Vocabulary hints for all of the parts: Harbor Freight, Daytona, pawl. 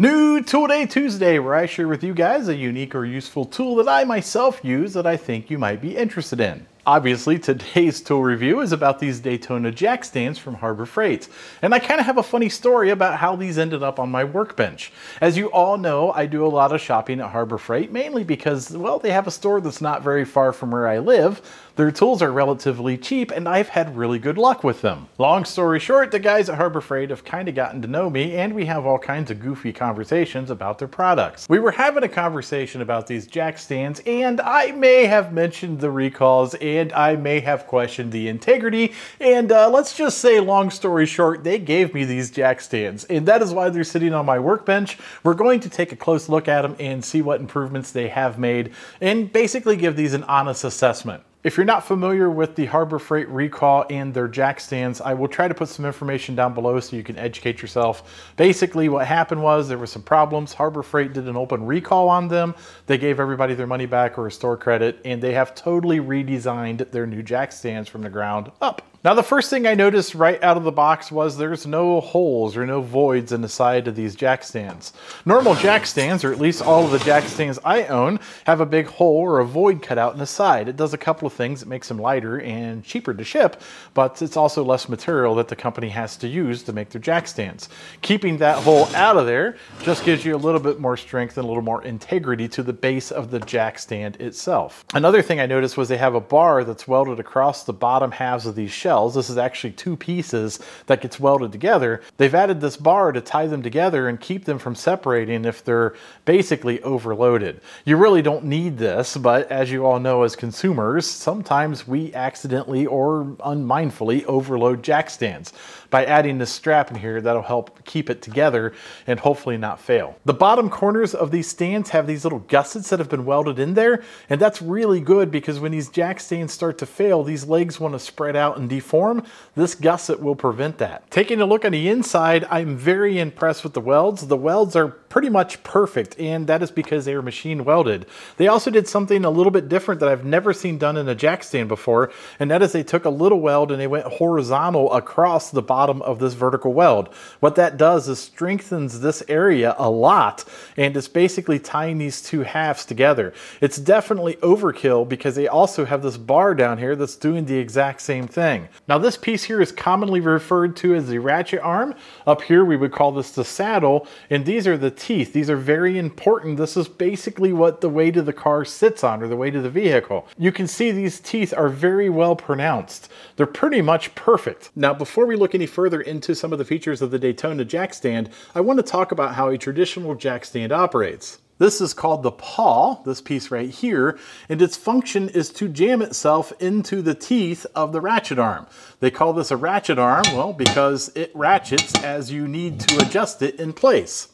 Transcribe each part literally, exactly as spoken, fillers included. New Tool Day Tuesday, where I share with you guys a unique or useful tool that I myself use that I think you might be interested in. Obviously, today's tool review is about these Daytona jack stands from Harbor Freight. And I kind of have a funny story about how these ended up on my workbench. As you all know, I do a lot of shopping at Harbor Freight, mainly because, well, they have a store that's not very far from where I live. Their tools are relatively cheap, and I've had really good luck with them. Long story short, the guys at Harbor Freight have kind of gotten to know me, and we have all kinds of goofy conversations about their products. We were having a conversation about these jack stands, and I may have mentioned the recalls, and I may have questioned the integrity, and uh, let's just say, long story short, they gave me these jack stands, and that is why they're sitting on my workbench. We're going to take a close look at them and see what improvements they have made, and basically give these an honest assessment. If you're not familiar with the Harbor Freight recall and their jack stands, I will try to put some information down below so you can educate yourself. Basically, what happened was there were some problems. Harbor Freight did an open recall on them. They gave everybody their money back or store credit, and they have totally redesigned their new jack stands from the ground up. Now, the first thing I noticed right out of the box was there's no holes or no voids in the side of these jack stands. Normal jack stands, or at least all of the jack stands I own, have a big hole or a void cut out in the side. It does a couple of things. It makes them lighter and cheaper to ship, but it's also less material that the company has to use to make their jack stands. Keeping that hole out of there just gives you a little bit more strength and a little more integrity to the base of the jack stand itself. Another thing I noticed was they have a bar that's welded across the bottom halves of these shelves. This is actually two pieces that gets welded together. They've added this bar to tie them together and keep them from separating if they're basically overloaded. You really don't need this, but as you all know as consumers, sometimes we accidentally or unmindfully overload jack stands. By adding this strap in here, that'll help keep it together and hopefully not fail. The bottom corners of these stands have these little gussets that have been welded in there, and that's really good because when these jack stands start to fail, these legs want to spread out and deform. This gusset will prevent that. Taking a look on the inside, I'm very impressed with the welds. The welds are pretty much perfect, and that is because they are machine welded. They also did something a little bit different that I've never seen done in a jack stand before, and that is they took a little weld and they went horizontal across the bottom of this vertical weld. What that does is strengthens this area a lot, and it's basically tying these two halves together. It's definitely overkill because they also have this bar down here that's doing the exact same thing. Now, this piece here is commonly referred to as the ratchet arm. Up here we would call this the saddle, and these are the teeth. These are very important. This is basically what the weight of the car sits on, or the weight of the vehicle. You can see these teeth are very well pronounced. They're pretty much perfect. Now, before we look any further into some of the features of the Daytona jack stand, I want to talk about how a traditional jack stand operates. This is called the paw, this piece right here, and its function is to jam itself into the teeth of the ratchet arm. They call this a ratchet arm, well, because it ratchets as you need to adjust it in place.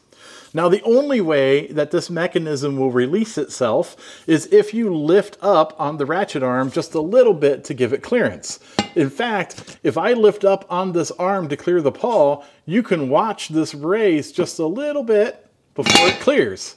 Now, the only way that this mechanism will release itself is if you lift up on the ratchet arm just a little bit to give it clearance. In fact, if I lift up on this arm to clear the paw, you can watch this raise just a little bit before it clears.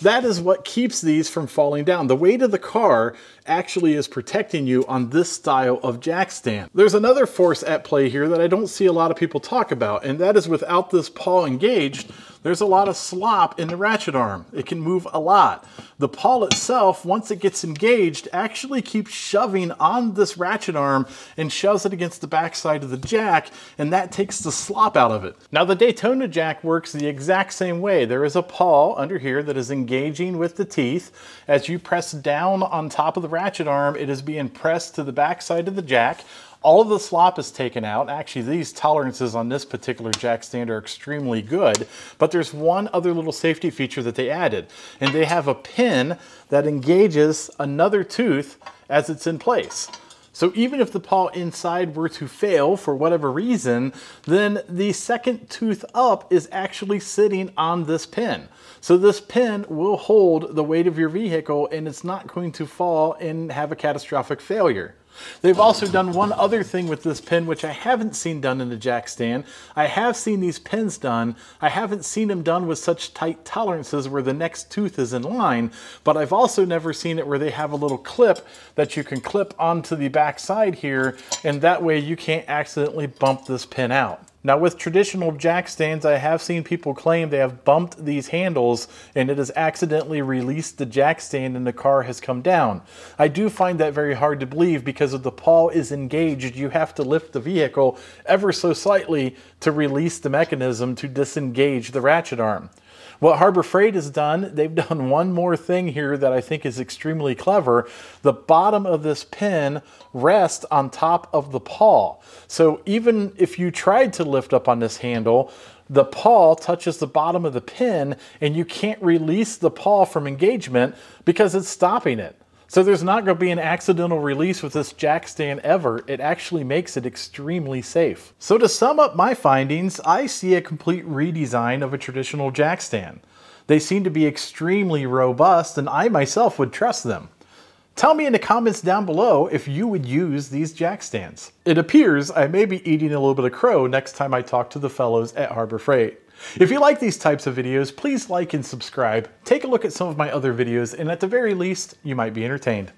That is what keeps these from falling down. The weight of the car actually is protecting you on this style of jack stand. There's another force at play here that I don't see a lot of people talk about, and that is without this paw engaged, there's a lot of slop in the ratchet arm. It can move a lot. The paw itself, once it gets engaged, actually keeps shoving on this ratchet arm and shoves it against the backside of the jack, and that takes the slop out of it. Now, the Daytona jack works the exact same way. There is a paw under here that is engaged engaging with the teeth. As you press down on top of the ratchet arm, it is being pressed to the backside of the jack. All of the slop is taken out. Actually, these tolerances on this particular jack stand are extremely good, but there's one other little safety feature that they added, and they have a pin that engages another tooth as it's in place. So even if the paw inside were to fail for whatever reason, then the second tooth up is actually sitting on this pin. So this pin will hold the weight of your vehicle, and it's not going to fall and have a catastrophic failure. They've also done one other thing with this pin, which I haven't seen done in a jack stand. I have seen these pins done. I haven't seen them done with such tight tolerances where the next tooth is in line, but I've also never seen it where they have a little clip that you can clip onto the back side here, and that way you can't accidentally bump this pin out. Now with traditional jack stands, I have seen people claim they have bumped these handles and it has accidentally released the jack stand and the car has come down. I do find that very hard to believe because if the paw is engaged, you have to lift the vehicle ever so slightly to release the mechanism to disengage the ratchet arm. What Harbor Freight has done, they've done one more thing here that I think is extremely clever. The bottom of this pin rests on top of the paw. So even if you tried to lift up on this handle, the paw touches the bottom of the pin and you can't release the paw from engagement because it's stopping it. So there's not going to be an accidental release with this jack stand ever. It actually makes it extremely safe. So to sum up my findings, I see a complete redesign of a traditional jack stand. They seem to be extremely robust and I myself would trust them. Tell me in the comments down below if you would use these jack stands. It appears I may be eating a little bit of crow next time I talk to the fellows at Harbor Freight. If you like these types of videos, please like and subscribe, take a look at some of my other videos, and at the very least, you might be entertained.